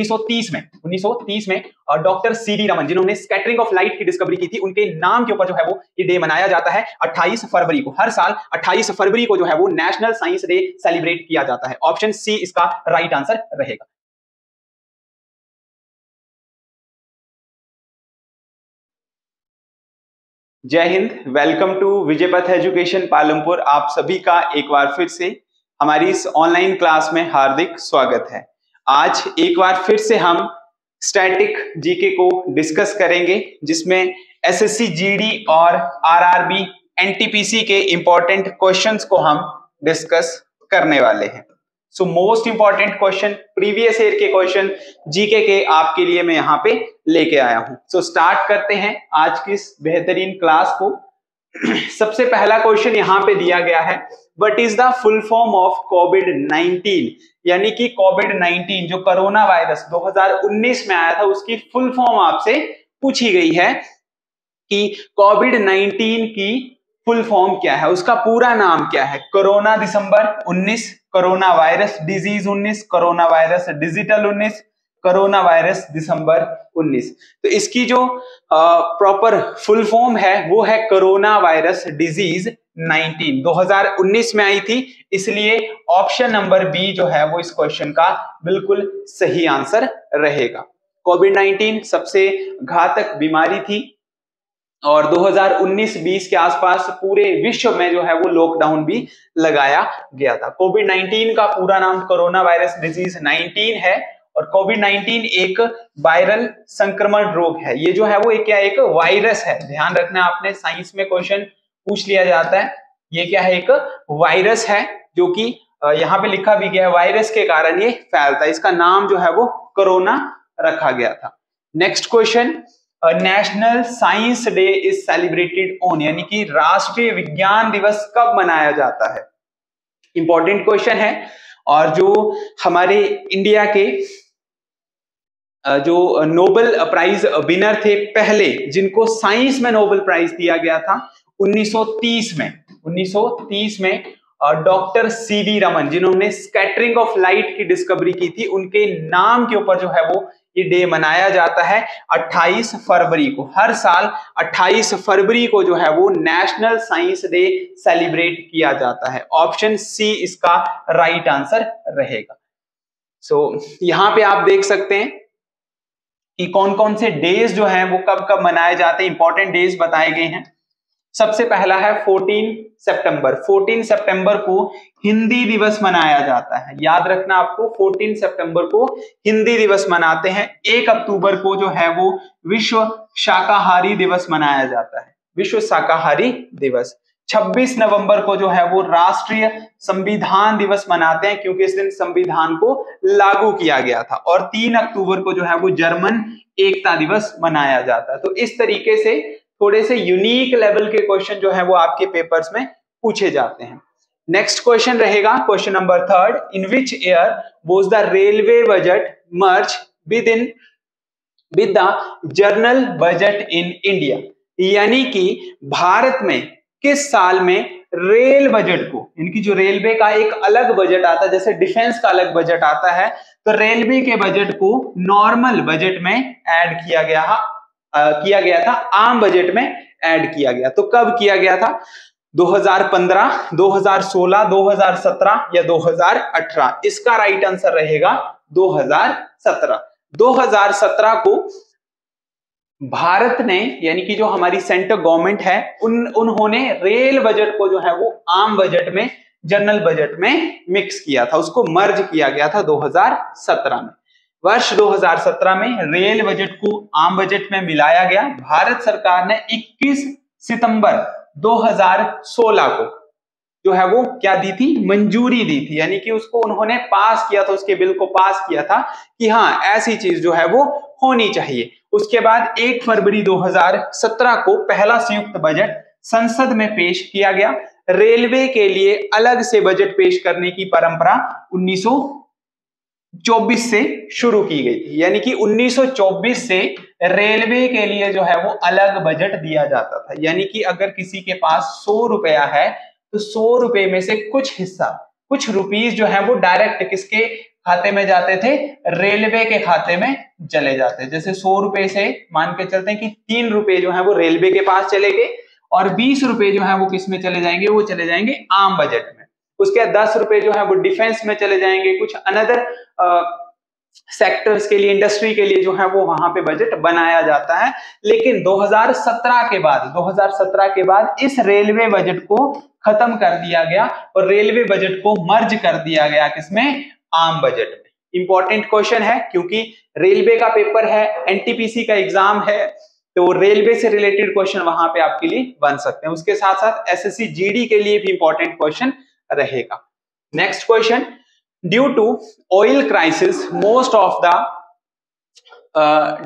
1930 में doctor C V Raman, जिन्होंने scattering of light की डिस्कवरी की थी, उनके नाम के ऊपर जो है वो ये डे मनाया जाता है 28 फरवरी को। हर साल 28 फरवरी को जो है वो नेशनल साइंस डे सेलिब्रेट किया जाता है। ऑप्शन सी इसका राइट आंसर रहेगा। जय हिंद, welcome to Vijaypath education Palampur. आप सभी का एक बार फिर से हमारी इस ऑनलाइन क्लास में हार्दिक स्वागत है। आज एक बार फिर से हम स्टैटिक जीके को डिस्कस करेंगे, जिसमें एसएससी जीडी और आरआरबी एनटीपीसी के इंपॉर्टेंट क्वेश्चंस को हम डिस्कस करने वाले हैं। So most important question, previous year के क्वेश्चन जीके के आपके लिए मैं यहाँ पे लेके आया हूँ। सो स्टार्ट करते हैं आज की इस बेहतरीन क्लास को। सबसे पहला क्वेश्चन यहाँ पे दिया गया है, what is the full form of COVID, यानी कि कोविड-19 जो कोरोना वायरस 2019 में आया था उसकी फुल फॉर्म आपसे पूछी गई है कि कोविड-19 की फुल फॉर्म क्या है, उसका पूरा नाम क्या है। Corona December 19, corona virus disease 19, corona virus digital 19, corona virus December 19। तो इसकी जो प्रॉपर फुल फॉर्म है वो है कोरोना वायरस डिजीज 19, 2019 में आई थी, इसलिए ऑप्शन नंबर बी जो है वो इस क्वेश्चन का बिल्कुल सही आंसर रहेगा। कोविड-19 सबसे घातक बीमारी थी और 2019-20 के आसपास पूरे विश्व में जो है वो लॉकडाउन भी लगाया गया था। कोविड-19 का पूरा नाम कोरोना वायरस डिजीज 19 है और कोविड-19 एक वायरल संक्रमण रोग है। ये जो है वो एक वायरस है, ध्यान रखना आपने, साइंस में क्वेश्चन पूछ लिया जाता है। ये क्या है, एक वायरस है जो कि यहाँ पे लिखा भी गया है, वायरस के कारण ये फैलता है। इसका नाम जो है वो कोरोना रखा गया था। Next question, national science day is celebrated on, यानी कि राष्ट्रीय विज्ञान दिवस कब मनाया जाता है। इंपॉर्टेंट क्वेश्चन है और जो हमारे इंडिया के जो नोबेल प्राइज विनर थे पहले, जिनको साइंस में नोबेल प्राइज दिया गया था 1930 में डॉक्टर सीवी रमन, जिन्होंने स्कैटरिंग ऑफ लाइट की डिस्कवरी की थी, उनके नाम के ऊपर जो है वो ये डे मनाया जाता है 28 फरवरी को। हर साल 28 फरवरी को जो है वो नेशनल साइंस डे सेलिब्रेट किया जाता है। ऑप्शन सी इसका राइट आंसर रहेगा। सो यहाँ पे आप देख सकते हैं कि कौन कौन से डेज जो हैं वो कब कब मनाए जाते हैं, इंपॉर्टेंट डेज बताए गए हैं। सबसे पहला है 14 सितंबर। 14 सितंबर को हिंदी दिवस मनाया जाता है, याद रखना आपको। 14 सितंबर को हिंदी दिवस मनाते हैं। 1 अक्टूबर को जो है वो विश्व शाकाहारी दिवस मनाया जाता है, विश्व शाकाहारी दिवस। 26 नवंबर को जो है वो राष्ट्रीय संविधान दिवस मनाते हैं, क्योंकि इस दिन संविधान को लागू किया गया था। और 3 अक्टूबर को जो है वो जर्मन एकता दिवस मनाया जाता है। तो इस तरीके से थोड़े से यूनिक लेवल के क्वेश्चन जो है वो आपके पेपर्स में पूछे जाते हैं। नेक्स्ट क्वेश्चन रहेगा question number 3, in which year was the railway budget merge with the general budget in India, यानी कि भारत में किस साल में रेल बजट को, इनकी जो रेलवे का एक अलग बजट आता है, जैसे डिफेंस का अलग बजट आता है, तो रेलवे के बजट को नॉर्मल बजट में ऐड किया गया था, आम बजट में ऐड किया गया। तो कब किया गया था, 2015, 2016, 2017 या 2018। इसका राइट आंसर रहेगा 2017। 2017 को भारत ने, यानी कि जो हमारी सेंट्रल गवर्नमेंट है, उन्होंने रेल बजट को जो है वो आम बजट में, जनरल बजट में मिक्स किया था, उसको मर्ज किया गया था 2017 में। वर्ष 2017 में रेल बजट को आम बजट में मिलाया गया। भारत सरकार ने 21 सितंबर 2016 को जो है वो क्या दी थी, मंजूरी दी थी, यानी कि उसको उन्होंने पास किया था, उसके बिल को पास किया था कि हाँ ऐसी चीज जो है वो होनी चाहिए। उसके बाद 1 फरवरी 2017 को पहला संयुक्त बजट संसद में पेश किया गया। रेलवे के लिए अलग से बजट पेश करने की परंपरा 1924 से शुरू की गई थी, यानी कि 1924 से रेलवे के लिए जो है वो अलग बजट दिया जाता था, यानी कि अगर किसी के पास 100 रुपया है तो 100 रुपये में से कुछ हिस्सा, कुछ रुपीस जो है वो डायरेक्ट किसके खाते में जाते थे, रेलवे के खाते में चले जाते। जैसे 100 रुपए से मान के चलते हैं कि 3 रुपए जो है वो रेलवे के पास चले गए और 20 रुपए जो है वो किस में चले जाएंगे, वो चले जाएंगे आम बजट में। उसके 10 रुपए जो है वो डिफेंस में चले जाएंगे, कुछ अनदर सेक्टर्स के लिए, इंडस्ट्री के लिए जो है वो वहां पे बजट बनाया जाता है। लेकिन 2017 के बाद इस रेलवे बजट को खत्म कर दिया गया और रेलवे बजट को मर्ज कर दिया गया किसमें, आम बजट में। इंपॉर्टेंट क्वेश्चन है क्योंकि रेलवे का पेपर है, एनटीपीसी का एग्जाम है, तो रेलवे से रिलेटेड क्वेश्चन वहां पे आपके लिए बन सकते हैं। उसके साथ साथ एसएससी जीडी के लिए भी इंपॉर्टेंट क्वेश्चन रहेगा। Next question, due to oil crisis most of the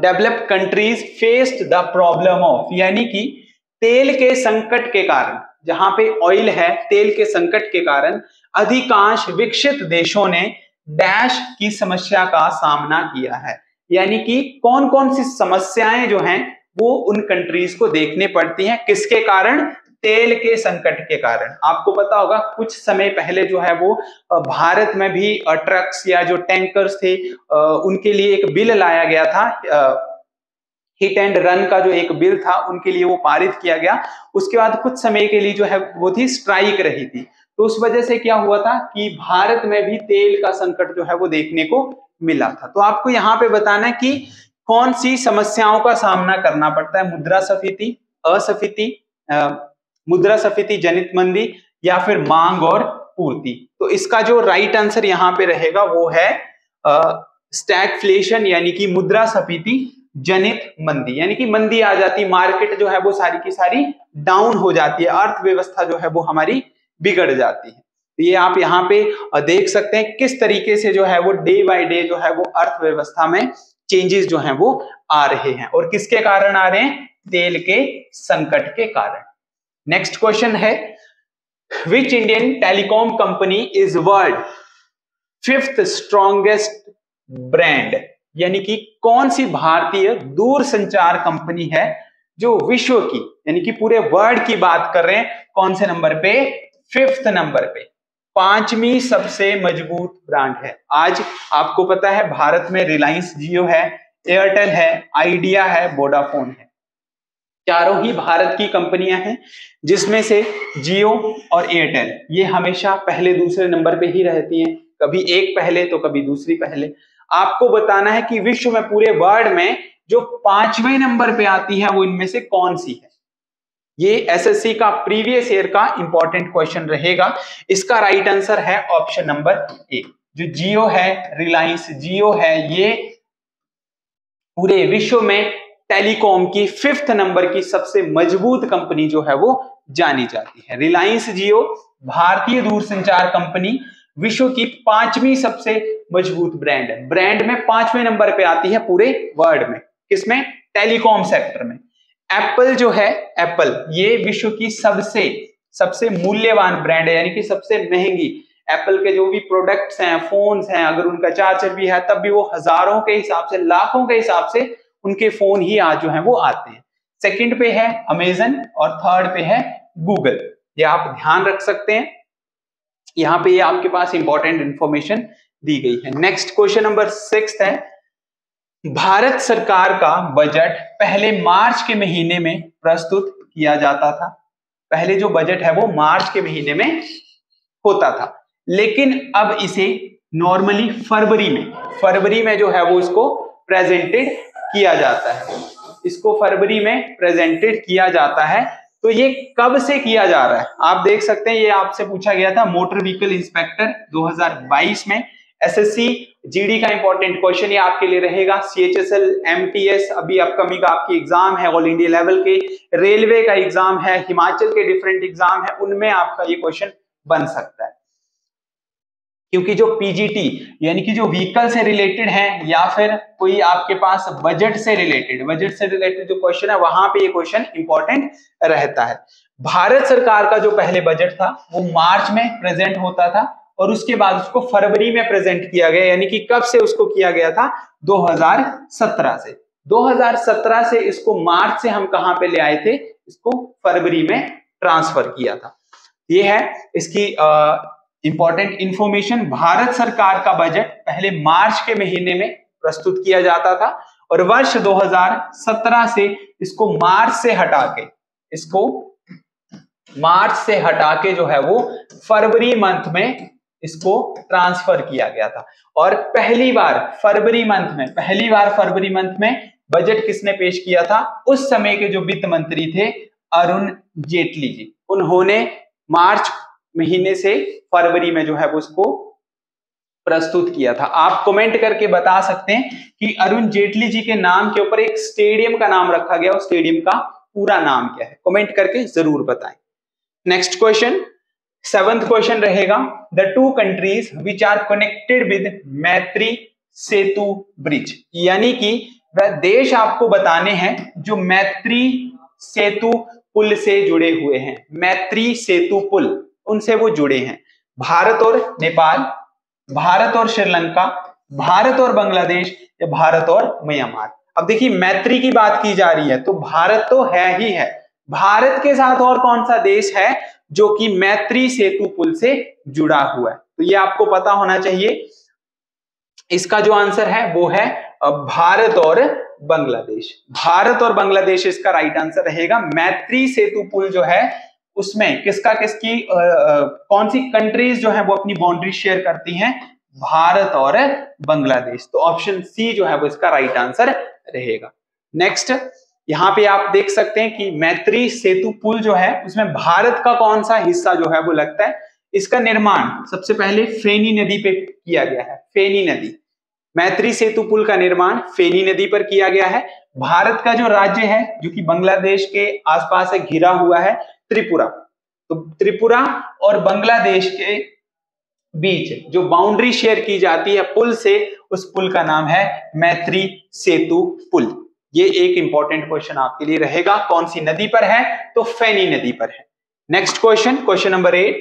developed countries faced the problem of, यानी कि तेल के संकट के कारण, जहां पे ऑयल है, तेल के संकट के कारण अधिकांश विकसित देशों ने डैश की समस्या का सामना किया है। यानी कि कौन कौन सी समस्याएं जो हैं वो उन कंट्रीज को देखने पड़ती हैं, किसके कारण, तेल के संकट के कारण। आपको पता होगा कुछ समय पहले जो है वो भारत में भी ट्रक्स या जो टैंकर्स थे उनके लिए एक बिल लाया गया था, हिट एंड रन का जो एक बिल था उनके लिए वो पारित किया गया। उसके बाद कुछ समय के लिए जो है वो थी स्ट्राइक रही थी, तो उस वजह से क्या हुआ था कि भारत में भी तेल का संकट जो है वो देखने को मिला था। तो आपको यहाँ पे बताना है कि कौन सी समस्याओं का सामना करना पड़ता है, मुद्रा स्फीति, जनित मंदी या फिर मांग और पूर्ति। तो इसका जो राइट आंसर यहाँ पे रहेगा वो है स्टैगफ्लेशन, यानी कि मुद्रा स्फीति जनित मंदी, यानी कि मंदी आ जाती, मार्केट जो है वो सारी की सारी डाउन हो जाती है, अर्थव्यवस्था जो है वो हमारी बिगड़ जाती है। तो ये आप यहाँ पे देख सकते हैं किस तरीके से जो है वो डे बाय डे जो है वो अर्थव्यवस्था में चेंजेस जो है वो आ रहे हैं, और किसके कारण आ रहे हैं, तेल के संकट के कारण। नेक्स्ट क्वेश्चन है, which Indian telecom company is world 5th strongest brand, यानी कि कौन सी भारतीय दूरसंचार कंपनी है जो विश्व की, यानी कि पूरे वर्ल्ड की बात कर रहे हैं, कौन से नंबर पे, 5th नंबर पे, 5वीं सबसे मजबूत ब्रांड है। आज आपको पता है भारत में रिलायंस जियो है, एयरटेल है, आइडिया है, वोडाफोन है, चारों ही भारत की कंपनियां हैं, जिसमें से जियो और एयरटेल ये हमेशा पहले दूसरे नंबर पे ही रहती हैं, कभी एक पहले तो कभी दूसरी पहले। आपको बताना है कि विश्व में, पूरे वर्ल्ड में जो 5वें नंबर पे आती है वो इनमें से कौन सी है। ये एसएससी का प्रीवियस ईयर का इंपॉर्टेंट क्वेश्चन रहेगा। इसका राइट आंसर है ऑप्शन नंबर ए, जो जियो है, रिलायंस जियो है, ये पूरे विश्व में टेलीकॉम की 5th नंबर की सबसे मजबूत कंपनी जो है वो जानी जाती है। रिलायंस जियो भारतीय दूरसंचार कंपनी विश्व की 5वीं सबसे मजबूत ब्रांड है, ब्रांड में 5वें नंबर पे आती है पूरे वर्ल्ड में, किसमें, टेलीकॉम सेक्टर में। एप्पल जो है, एप्पल ये विश्व की सबसे मूल्यवान ब्रांड है, यानी कि सबसे महंगी। एप्पल के जो भी प्रोडक्ट्स हैं, फोन्स हैं, अगर उनका चार्जर भी है तब भी वो हजारों के हिसाब से, लाखों के हिसाब से उनके फोन ही आज जो है वो आते हैं। सेकंड पे है अमेजन और थर्ड पे है गूगल, ये आप ध्यान रख सकते हैं। यहाँ पे ये आपके पास इंपॉर्टेंट इंफॉर्मेशन दी गई है। नेक्स्ट क्वेश्चन नंबर 6 है, भारत सरकार का बजट पहले मार्च के महीने में प्रस्तुत किया जाता था। पहले जो बजट है वो मार्च के महीने में होता था, लेकिन अब इसे नॉर्मली फरवरी में जो है वो इसको प्रेजेंटेड किया जाता है, इसको फरवरी में प्रेजेंटेड किया जाता है। तो ये कब से किया जा रहा है, आप देख सकते हैं, ये आपसे पूछा गया था मोटर व्हीकल इंस्पेक्टर 2022 में। एसएससी जीडी का इंपॉर्टेंट क्वेश्चन ये आपके लिए रहेगा। सीएचएसएल एमटीएस अभी अपकमिंग आपकी एग्जाम है, ऑल इंडिया लेवल के, रेलवे का एग्जाम है, हिमाचल के डिफरेंट एग्जाम है, उनमें आपका ये क्वेश्चन बन सकता है। क्योंकि जो पीजीटी यानी कि जो व्हीकल से रिलेटेड है या फिर कोई आपके पास बजट से रिलेटेड जो क्वेश्चन है वहां पे ये क्वेश्चन इंपॉर्टेंट रहता है। भारत सरकार का जो पहले बजट था वो मार्च में प्रेजेंट होता था और उसके बाद उसको फरवरी में प्रेजेंट किया गया, यानी कि कब से उसको किया गया था, 2017 से। 2017 से इसको मार्च से हम कहां पे ले आए थे, इसको फरवरी में ट्रांसफर किया था। ये है इसकी इंपॉर्टेंट इंफॉर्मेशन, भारत सरकार का बजट पहले मार्च के महीने में प्रस्तुत किया जाता था और वर्ष 2017 से इसको मार्च से हटा के जो है वो फरवरी मंथ में इसको ट्रांसफर किया गया था। और पहली बार फरवरी मंथ में बजट किसने पेश किया था? उस समय के जो वित्त मंत्री थे अरुण जेटली जी, उन्होंने मार्च महीने से फरवरी में जो है वो उसको प्रस्तुत किया था। आप कमेंट करके बता सकते हैं कि अरुण जेटली जी के नाम के ऊपर एक स्टेडियम का नाम रखा गया, उस स्टेडियम का पूरा नाम क्या है, कमेंट करके जरूर बताएं। नेक्स्ट क्वेश्चन, 7वां क्वेश्चन रहेगा, the two countries which are connected with Maitri Setu bridge, यानी कि वह देश आपको बताने हैं जो मैत्री सेतु पुल से जुड़े हुए हैं। मैत्री सेतु पुल, उनसे वो जुड़े हैं भारत और नेपाल, भारत और श्रीलंका, भारत और बांग्लादेश या भारत और म्यांमार। अब देखिए मैत्री की बात की जा रही है तो भारत तो है ही है, भारत के साथ और कौन सा देश है जो कि मैत्री सेतु पुल से जुड़ा हुआ है? तो ये आपको पता होना चाहिए। इसका जो आंसर है वो है भारत और बांग्लादेश, भारत और बांग्लादेश इसका राइट आंसर रहेगा। मैत्री सेतु पुल जो है उसमें कौन सी कंट्रीज जो है वो अपनी बाउंड्री शेयर करती हैं? भारत और बांग्लादेश। तो ऑप्शन सी जो है वो इसका राइट आंसर रहेगा। नेक्स्ट, यहाँ पे आप देख सकते हैं कि मैत्री सेतु पुल जो है उसमें भारत का कौन सा हिस्सा जो है वो लगता है। इसका निर्माण सबसे पहले फेनी नदी पे किया गया है, फेनी नदी, मैत्री सेतु पुल का निर्माण फेनी नदी पर किया गया है। भारत का जो राज्य है जो कि बांग्लादेश के आसपास से घिरा हुआ है, त्रिपुरा, तो त्रिपुरा और बांग्लादेश के बीच जो बाउंड्री शेयर की जाती है पुल से, उस पुल का नाम है मैत्री सेतु पुल। ये एक इंपॉर्टेंट क्वेश्चन आपके लिए रहेगा, कौन सी नदी पर है? तो फेनी नदी पर है। Next question, question number 8,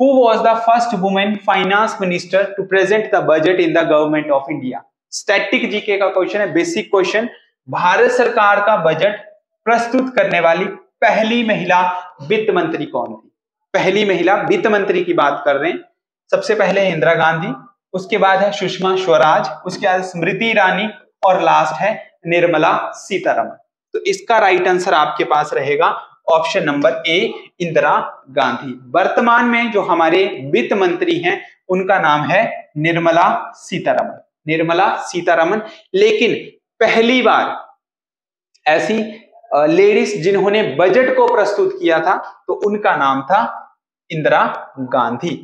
who was the first women finance minister to present the budget in the government of India? Static GK का क्वेश्चन है, बेसिक क्वेश्चन। भारत सरकार का बजट प्रस्तुत करने वाली पहली महिला वित्त मंत्री कौन थी? पहली महिला वित्त मंत्री की बात कर रहे हैं। सबसे पहले इंदिरा गांधी, उसके बाद है सुषमा स्वराज, उसके बाद स्मृति ईरानी और लास्ट है निर्मला सीतारमण। तो इसका राइट आंसर आपके पास रहेगा option number A, Indira Gandhi. वर्तमान में जो हमारे वित्त मंत्री हैं उनका नाम है निर्मला सीतारमण। लेकिन पहली बार ऐसी लेडीज जिन्होंने बजट को प्रस्तुत किया था तो उनका नाम था इंदिरा गांधी।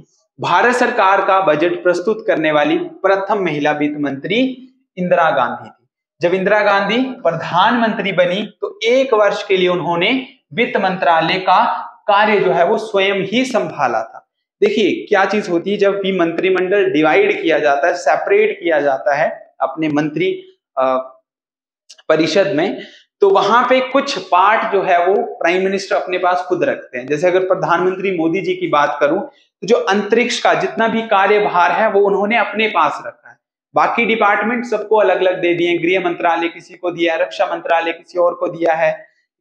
भारत सरकार का बजट प्रस्तुत करने वाली प्रथम महिला वित्त मंत्री इंदिरा गांधी थी। जब इंदिरा गांधी प्रधानमंत्री बनी तो 1 वर्ष के लिए उन्होंने वित्त मंत्रालय का कार्य जो है वो स्वयं ही संभाला था। देखिए क्या चीज होती है जब भी मंत्रिमंडल डिवाइड किया जाता है, सेपरेट किया जाता है अपने मंत्री परिषद में, तो वहां पे कुछ पार्ट जो है वो प्राइम मिनिस्टर अपने पास खुद रखते हैं। जैसे अगर प्रधानमंत्री मोदी जी की बात करूं तो जो अंतरिक्ष का जितना भी कार्यभार है वो उन्होंने अपने पास रखा है, बाकी डिपार्टमेंट सबको अलग अलग दे दिए। गृह मंत्रालय किसी को दिया है, रक्षा मंत्रालय किसी और को दिया है,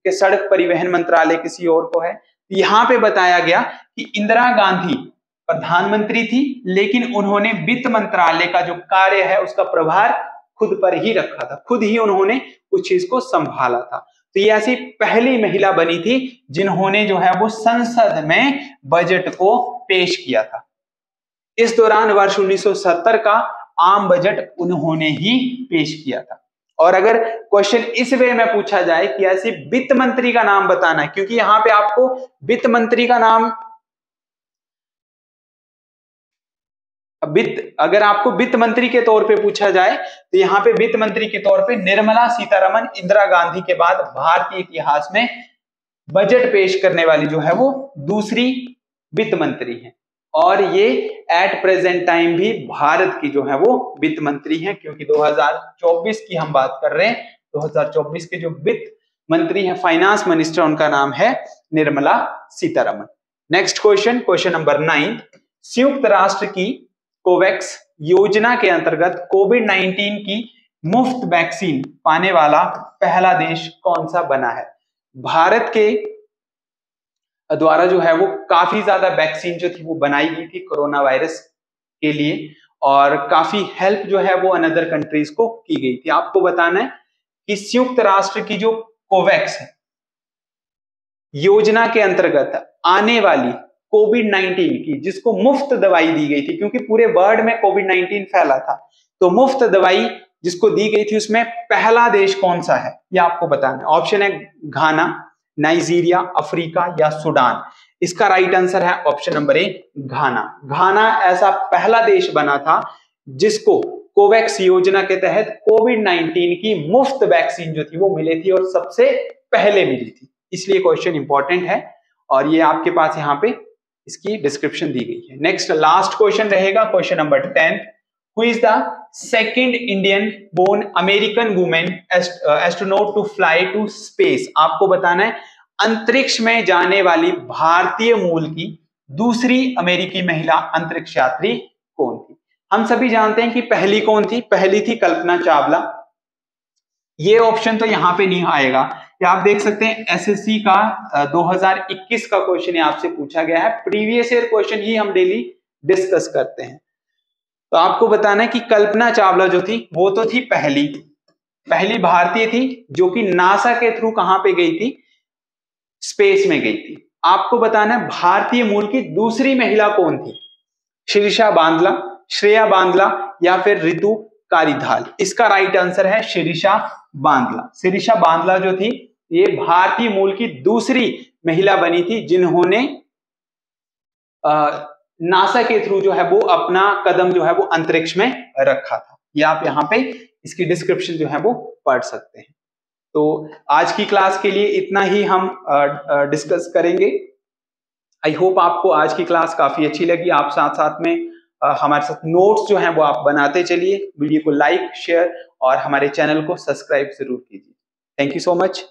कि सड़क परिवहन मंत्रालय किसी और को है। यहाँ पे बताया गया कि इंदिरा गांधी प्रधानमंत्री थी लेकिन उन्होंने वित्त मंत्रालय का जो कार्य है उसका प्रभार खुद पर ही रखा था, खुद ही उन्होंने उस चीज को संभाला था। तो ये ऐसी पहली महिला बनी थी जिन्होंने जो है वो संसद में बजट को पेश किया था। इस दौरान वर्ष 1970 का आम बजट उन्होंने ही पेश किया था। और अगर क्वेश्चन इस वे में पूछा जाए कि ऐसे वित्त मंत्री का नाम बताना है, क्योंकि यहां पे आपको वित्त मंत्री का नाम, अगर आपको वित्त मंत्री के तौर पे पूछा जाए तो यहाँ पे वित्त मंत्री के तौर पे निर्मला सीतारमण, इंदिरा गांधी के बाद भारतीय इतिहास में बजट पेश करने वाली जो है वो दूसरी वित्त मंत्री है। और ये एट प्रेजेंट टाइम भी भारत की जो है वो वित्त मंत्री हैं, क्योंकि 2024 की हम बात कर रहे हैं। 2024 के जो वित्त मंत्री हैं, फाइनेंस मिनिस्टर, उनका नाम है Nirmala Sitharaman. Next question, question number 9, संयुक्त राष्ट्र की कोवैक्स योजना के अंतर्गत कोविड-19 की मुफ्त वैक्सीन पाने वाला पहला देश कौन सा बना है? भारत के द्वारा जो है वो काफी ज्यादा वैक्सीन जो थी वो बनाई गई थी कोरोना वायरस के लिए, और काफी हेल्प जो है वो अनदर कंट्रीज को की गई थी। आपको बताना है कि संयुक्त राष्ट्र की जो कोवैक्स है योजना के अंतर्गत आने वाली कोविड-19 की, जिसको मुफ्त दवाई दी गई थी क्योंकि पूरे वर्ल्ड में कोविड-19 फैला था, तो मुफ्त दवाई जिसको दी गई थी उसमें पहला देश कौन सा है यह आपको बताना है। ऑप्शन है घाना, नाइजीरिया, अफ्रीका या सूडान। इसका राइट आंसर है option number A Ghana. Ghana ऐसा पहला देश बना था जिसको कोवैक्स योजना के तहत कोविड-19 की मुफ्त वैक्सीन जो थी वो मिली थी और सबसे पहले मिली थी, इसलिए क्वेश्चन इंपॉर्टेंट है और ये आपके पास यहाँ पे इसकी डिस्क्रिप्शन दी गई है। नेक्स्ट लास्ट क्वेश्चन रहेगा question number 10, who is the second Indian born American women astronaut to fly to space. आपको बताना है अंतरिक्ष में जाने वाली भारतीय मूल की दूसरी अमेरिकी महिला अंतरिक्ष यात्री कौन थी। हम सभी जानते हैं कि पहली कौन थी, पहली थी कल्पना चावला। ये ऑप्शन तो यहाँ पे नहीं आएगा, या आप देख सकते हैं एसएससी का 2021 का क्वेश्चन आपसे पूछा गया है, प्रीवियस ईयर क्वेश्चन ही हम डेली डिस्कस करते हैं। तो आपको बताना है कि कल्पना चावला जो थी वो तो थी पहली भारतीय थी जो कि नासा के थ्रू कहाँ पे गई थी, स्पेस में गई थी। आपको बताना है भारतीय मूल की दूसरी महिला कौन थी, शिरीषा बांदला, श्रेया बांदला या फिर ऋतु कारिधाल। इसका राइट आंसर है शिरीषा बांदला। शिरीषा बांदला जो थी ये भारतीय मूल की दूसरी महिला बनी थी जिन्होंने नासा के थ्रू जो है वो अपना कदम जो है वो अंतरिक्ष में रखा था। ये आप यहाँ पे इसकी डिस्क्रिप्शन जो है वो पढ़ सकते हैं। तो आज की क्लास के लिए इतना ही हम डिस्कस करेंगे। आई होप आपको आज की क्लास काफी अच्छी लगी। आप साथ में हमारे साथ नोट्स जो हैं वो आप बनाते चलिए। वीडियो को लाइक, शेयर और हमारे चैनल को सब्सक्राइब जरूर कीजिए। Thank you so much.